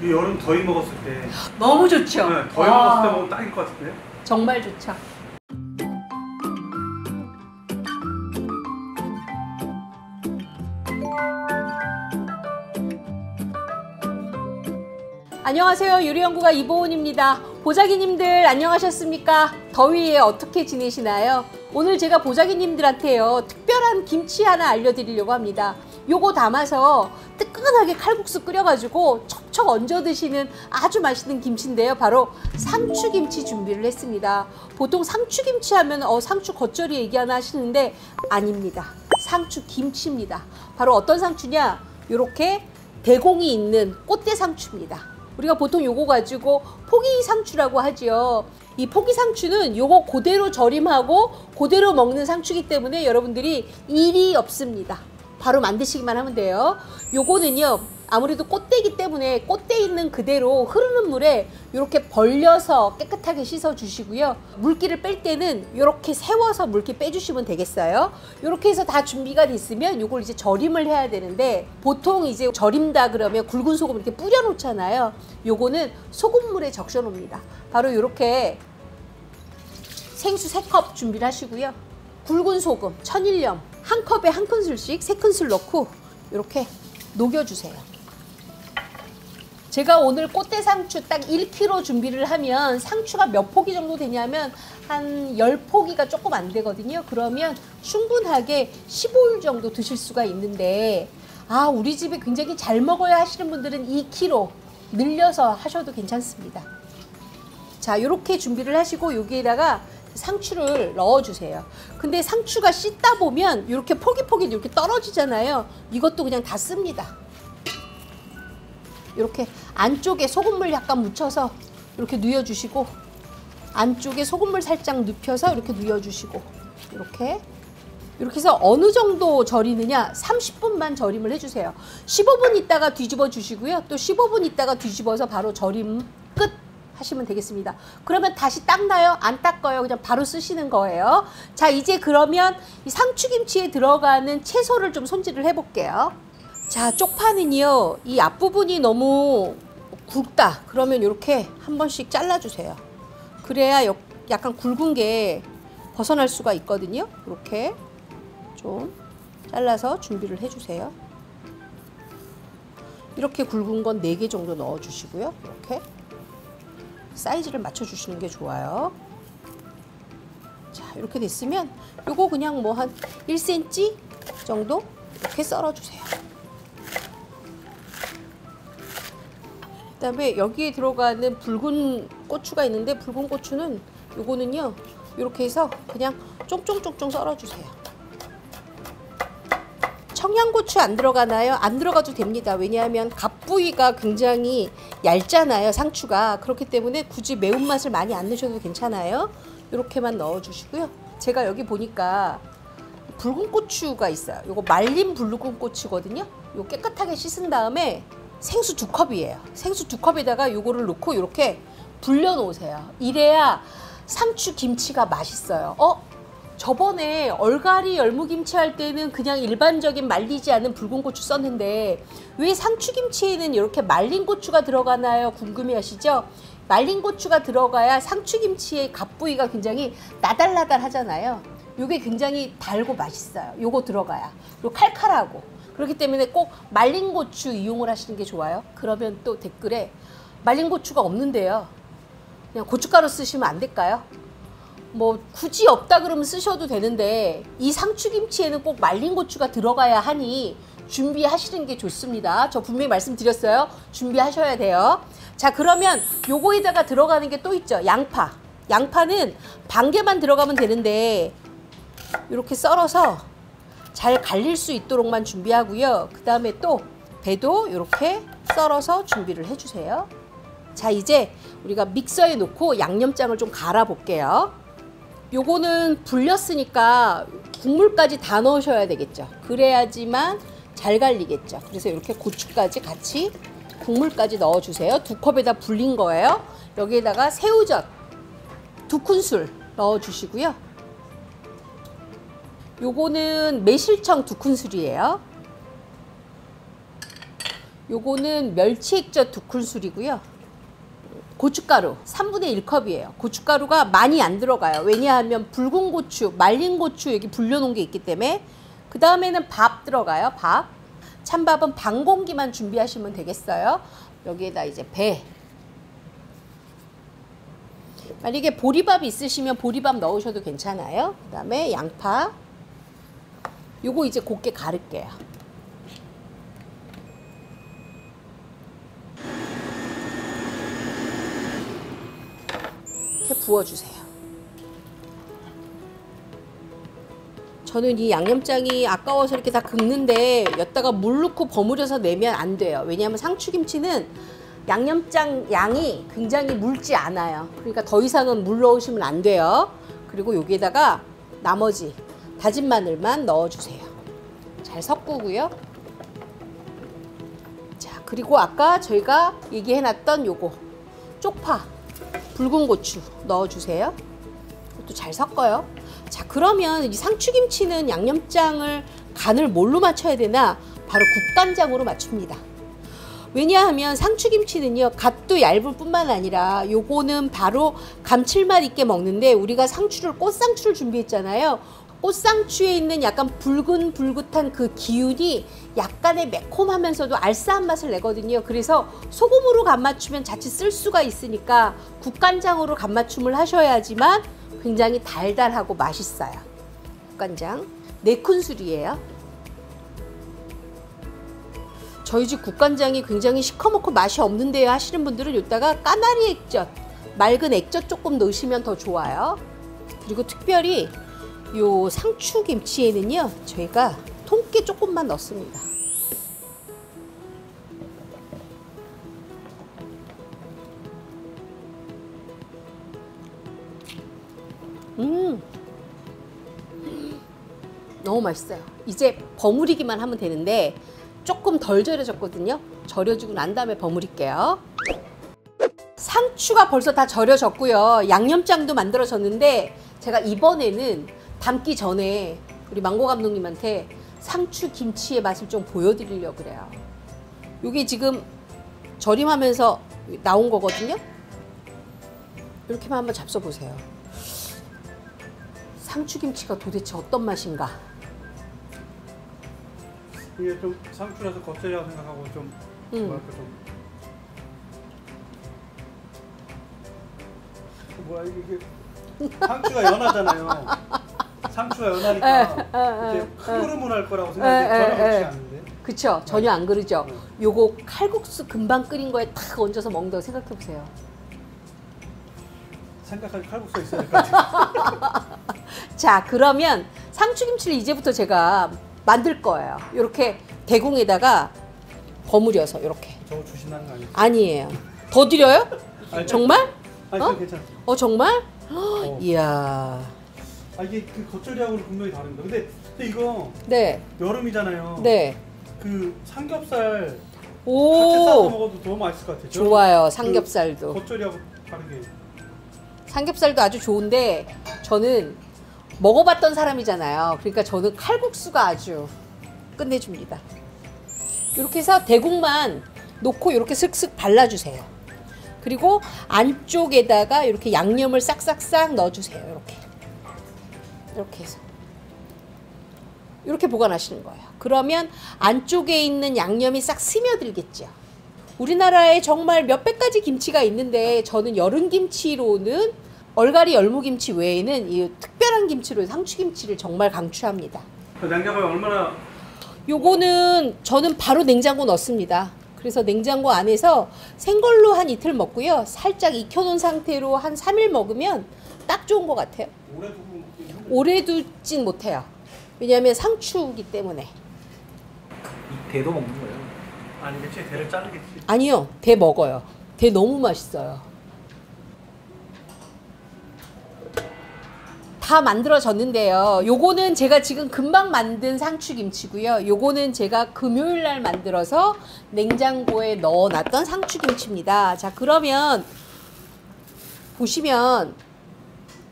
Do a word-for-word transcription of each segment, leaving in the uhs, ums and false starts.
이 여름 더위 먹었을 때 너무 좋죠. 네, 더위 와. 먹었을 때 먹으면 딱일 것 같은데. 정말 좋죠. 안녕하세요. 요리연구가 이보은입니다. 보자기님들 안녕하셨습니까? 더위에 어떻게 지내시나요? 오늘 제가 보자기님들한테요 특별한 김치 하나 알려드리려고 합니다. 요거 담아서 뜨끈하게 칼국수 끓여가지고 척척 얹어 드시는 아주 맛있는 김치인데요. 바로 상추김치 준비를 했습니다. 보통 상추김치 하면 어 상추 겉절이 얘기하나 하시는데 아닙니다. 상추김치입니다. 바로 어떤 상추냐? 요렇게 대공이 있는 꽃대 상추입니다. 우리가 보통 요거 가지고 포기상추라고 하지요. 이 포기상추는 요거 그대로 절임하고 그대로 먹는 상추이기 때문에 여러분들이 일이 없습니다. 바로 만드시기만 하면 돼요. 요거는요 아무래도 꽃대이기 때문에 꽃대 있는 그대로 흐르는 물에 이렇게 벌려서 깨끗하게 씻어 주시고요. 물기를 뺄 때는 이렇게 세워서 물기 빼주시면 되겠어요. 이렇게 해서 다 준비가 됐으면 이걸 이제 절임을 해야 되는데, 보통 이제 절임다 그러면 굵은 소금 이렇게 뿌려 놓잖아요. 요거는 소금물에 적셔 놓습니다. 바로 이렇게 생수 세 컵 준비를 하시고요. 굵은 소금, 천일염 한 컵에 한 큰술씩 세 큰술 넣고 이렇게 녹여주세요. 제가 오늘 꽃대 상추 딱 일 킬로그램 준비를 하면 상추가 몇 포기 정도 되냐면 한 십 포기가 조금 안 되거든요. 그러면 충분하게 십오 일 정도 드실 수가 있는데, 아 우리 집에 굉장히 잘 먹어야 하시는 분들은 이 킬로그램 늘려서 하셔도 괜찮습니다. 자 이렇게 준비를 하시고 여기에다가 상추를 넣어주세요. 근데 상추가 씻다 보면 이렇게 포기포기 이렇게 떨어지잖아요. 이것도 그냥 다 씁니다. 이렇게 안쪽에 소금물 약간 묻혀서 이렇게 누워주시고, 안쪽에 소금물 살짝 눕혀서 이렇게 누워주시고, 이렇게 이렇게 해서 어느 정도 절이느냐, 삼십 분만 절임을 해주세요. 십오 분 있다가 뒤집어 주시고요. 또 십오 분 있다가 뒤집어서 바로 절임 끝 하시면 되겠습니다. 그러면 다시 닦나요? 안 닦아요. 그냥 바로 쓰시는 거예요. 자 이제 그러면 이 상추김치에 들어가는 채소를 좀 손질을 해볼게요. 자 쪽파는요 이 앞부분이 너무 굵다 그러면 이렇게 한 번씩 잘라주세요. 그래야 역, 약간 굵은 게 벗어날 수가 있거든요. 이렇게 좀 잘라서 준비를 해주세요. 이렇게 굵은 건 네 개 정도 넣어주시고요. 이렇게 사이즈를 맞춰주시는 게 좋아요. 자 이렇게 됐으면 요거 그냥 뭐 한 일 센티미터 정도 이렇게 썰어주세요. 그 다음에 여기에 들어가는 붉은 고추가 있는데, 붉은 고추는 요거는요 이렇게 해서 그냥 쫑쫑쫑쫑 썰어주세요. 청양고추 안 들어가나요? 안 들어가도 됩니다. 왜냐하면 갑 부위가 굉장히 얇잖아요 상추가. 그렇기 때문에 굳이 매운맛을 많이 안 넣으셔도 괜찮아요. 이렇게만 넣어주시고요. 제가 여기 보니까 붉은 고추가 있어요. 요거 말린 붉은 고추거든요. 요 깨끗하게 씻은 다음에 생수 두 컵이에요. 생수 두 컵에다가 요거를 넣고 이렇게 불려 놓으세요. 이래야 상추 김치가 맛있어요. 어? 저번에 얼갈이 열무김치 할 때는 그냥 일반적인 말리지 않은 붉은 고추 썼는데 왜 상추 김치에는 이렇게 말린 고추가 들어가나요? 궁금해 하시죠? 말린 고추가 들어가야 상추 김치의 갓 부위가 굉장히 나달나달 하잖아요. 요게 굉장히 달고 맛있어요. 요거 들어가야. 요 칼칼하고. 그렇기 때문에 꼭 말린 고추 이용을 하시는 게 좋아요. 그러면 또 댓글에 말린 고추가 없는데요 그냥 고춧가루 쓰시면 안 될까요? 뭐 굳이 없다 그러면 쓰셔도 되는데 이 상추김치에는 꼭 말린 고추가 들어가야 하니 준비하시는 게 좋습니다. 저 분명히 말씀드렸어요. 준비하셔야 돼요. 자 그러면 요거에다가 들어가는 게 또 있죠. 양파. 양파는 반 개만 들어가면 되는데 이렇게 썰어서 잘 갈릴 수 있도록만 준비하고요. 그 다음에 또 배도 이렇게 썰어서 준비를 해주세요. 자 이제 우리가 믹서에 놓고 양념장을 좀 갈아 볼게요. 요거는 불렸으니까 국물까지 다 넣으셔야 되겠죠. 그래야지만 잘 갈리겠죠. 그래서 이렇게 고추까지 같이 국물까지 넣어주세요. 두 컵에다 불린 거예요. 여기에다가 새우젓 두 큰술 넣어주시고요. 요거는 매실청 두 큰술이에요. 요거는 멸치 액젓 두 큰술이고요. 고춧가루 삼분의 일 컵이에요. 고춧가루가 많이 안 들어가요. 왜냐하면 붉은 고추, 말린 고추 여기 불려놓은 게 있기 때문에. 그 다음에는 밥 들어가요. 밥. 찬밥은 반 공기만 준비하시면 되겠어요. 여기에다 이제 배. 만약에 보리밥 있으시면 보리밥 넣으셔도 괜찮아요. 그 다음에 양파. 요거 이제 곱게 갈을게요. 이렇게 부어주세요. 저는 이 양념장이 아까워서 이렇게 다 긁는데 여기다가 물 넣고 버무려서 내면 안 돼요. 왜냐하면 상추김치는 양념장 양이 굉장히 묽지 않아요. 그러니까 더 이상은 물 넣으시면 안 돼요. 그리고 여기에다가 나머지 다진 마늘만 넣어주세요. 잘 섞으고요. 자, 그리고 아까 저희가 얘기해놨던 요거 쪽파, 붉은 고추 넣어주세요. 이것도 잘 섞어요. 자, 그러면 이 상추김치는 양념장을 간을 뭘로 맞춰야 되나? 바로 국간장으로 맞춥니다. 왜냐하면 상추김치는요, 갓도 얇을 뿐만 아니라 요거는 바로 감칠맛 있게 먹는데, 우리가 상추를 꽃상추를 준비했잖아요. 꽃상추에 있는 약간 붉은 붉긋한 그 기운이 약간의 매콤하면서도 알싸한 맛을 내거든요. 그래서 소금으로 간 맞추면 자칫 쓸 수가 있으니까 국간장으로 간 맞춤을 하셔야지만 굉장히 달달하고 맛있어요. 국간장 네 큰술이에요. 저희 집 국간장이 굉장히 시커멓고 맛이 없는데요 하시는 분들은 이따가 까나리 액젓, 맑은 액젓 조금 넣으시면 더 좋아요. 그리고 특별히 요 상추김치에는요 저희가 통깨 조금만 넣습니다. 음, 너무 맛있어요. 이제 버무리기만 하면 되는데 조금 덜 절여졌거든요. 절여주고 난 다음에 버무릴게요. 상추가 벌써 다 절여졌고요. 양념장도 만들어졌는데 제가 이번에는 담기 전에 우리 망고 감독님한테 상추 김치의 맛을 좀 보여드리려고 그래요. 이게 지금 절임하면서 나온 거거든요. 이렇게만 한번 잡숴보세요. 상추김치가 도대체 어떤 맛인가? 이게 좀 상추라서 겉절이라고 생각하고 좀 음. 뭐랄까 좀 뭐야 이게 상추가 연하잖아요. 상추가 연하니까 이제 흐름을 할 거라고 생각했는데 전혀 그렇지 않은데. 그쵸, 전혀 안 그러죠. 네. 요거 칼국수 금방 끓인 거에 탁 얹어서 먹는다고 생각해 보세요. 생각할 칼국수가 있어야 될 것 같아요. 자, 그러면 상추김치를 이제부터 제가 만들 거예요. 이렇게 대궁에다가 버무려서 이렇게. 저거 주신다는 거 아니에요? 아니에요. 더 드려요? 아니, 정말? 아니, 어? 괜찮아요. 어, 정말? 어. 이야. 아, 이게 그 겉절이하고는 분명히 다릅니다. 근데, 근데 이거 네. 여름이잖아요. 네. 그 삼겹살 오. 같이 싸서 먹어도 너무 맛있을 것 같아요. 좋아요, 삼겹살도. 그 겉절이하고 다르게. 삼겹살도 아주 좋은데 저는 먹어봤던 사람이잖아요. 그러니까 저는 칼국수가 아주 끝내줍니다. 이렇게 해서 대국만 놓고 이렇게 슥슥 발라주세요. 그리고 안쪽에다가 이렇게 양념을 싹싹싹 넣어주세요. 이렇게 이렇게 해서 이렇게 보관하시는 거예요. 그러면 안쪽에 있는 양념이 싹 스며들겠죠. 우리나라에 정말 몇백 가지 김치가 있는데 저는 여름김치로는 얼갈이 열무김치 외에는 이 특별한 김치로 상추김치를 정말 강추합니다. 냉장고에 얼마나? 요거는 저는 바로 냉장고 넣습니다. 그래서 냉장고 안에서 생걸로 한 이틀 먹고요. 살짝 익혀놓은 상태로 한 삼 일 먹으면 딱 좋은 것 같아요. 오래, 오래 두진 못해요. 왜냐하면 상추이기 때문에. 이 대도 먹는 거예요? 아니, 대체 대를 자르겠지? 아니요, 대 먹어요. 대 너무 맛있어요. 다 만들어졌는데요. 요거는 제가 지금 금방 만든 상추김치고요. 요거는 제가 금요일날 만들어서 냉장고에 넣어놨던 상추김치입니다. 자, 그러면 보시면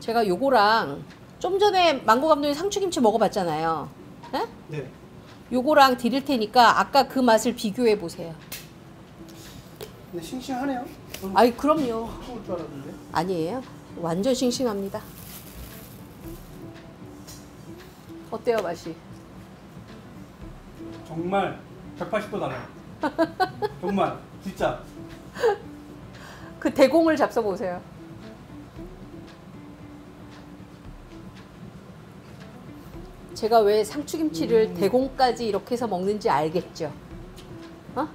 제가 요거랑 좀 전에 망고 감독님 상추김치 먹어봤잖아요. 네? 네. 요거랑 드릴 테니까 아까 그 맛을 비교해 보세요. 근데 싱싱하네요. 아이 그럼요. 추울 줄 알았는데. 아니에요. 완전 싱싱합니다. 어때요 맛이? 정말 백팔십 도 달라요. 정말 진짜. 그 대공을 잡숴 보세요. 제가 왜 상추김치를 음. 대공까지 이렇게 해서 먹는지 알겠죠? 어?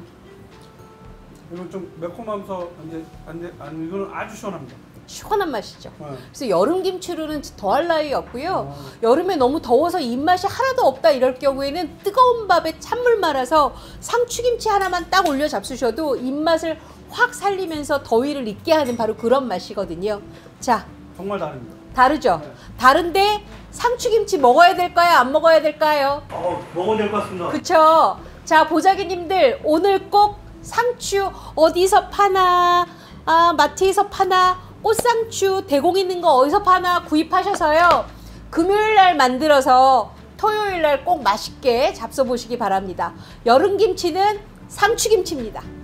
이건 좀 매콤하면서 안돼 안돼 안 이거는 아주 시원합니다. 시원한 맛이죠. 네. 그래서 여름 김치로는 더할 나위 없고요. 어. 여름에 너무 더워서 입맛이 하나도 없다 이럴 경우에는 뜨거운 밥에 찬물 말아서 상추김치 하나만 딱 올려 잡수셔도 입맛을 확 살리면서 더위를 잊게 하는 바로 그런 맛이거든요. 자, 정말 다릅니다. 다르죠. 네. 다른데 상추김치 먹어야 될까요? 안 먹어야 될까요? 어, 먹어야 될 것 같습니다. 그쵸? 자, 보자기님들 오늘 꼭 상추 어디서 파나, 아, 마트에서 파나, 꽃상추 대공 있는 거 어디서 파나 구입하셔서요. 금요일날 만들어서 토요일날 꼭 맛있게 잡숴보시기 바랍니다. 여름김치는 상추김치입니다.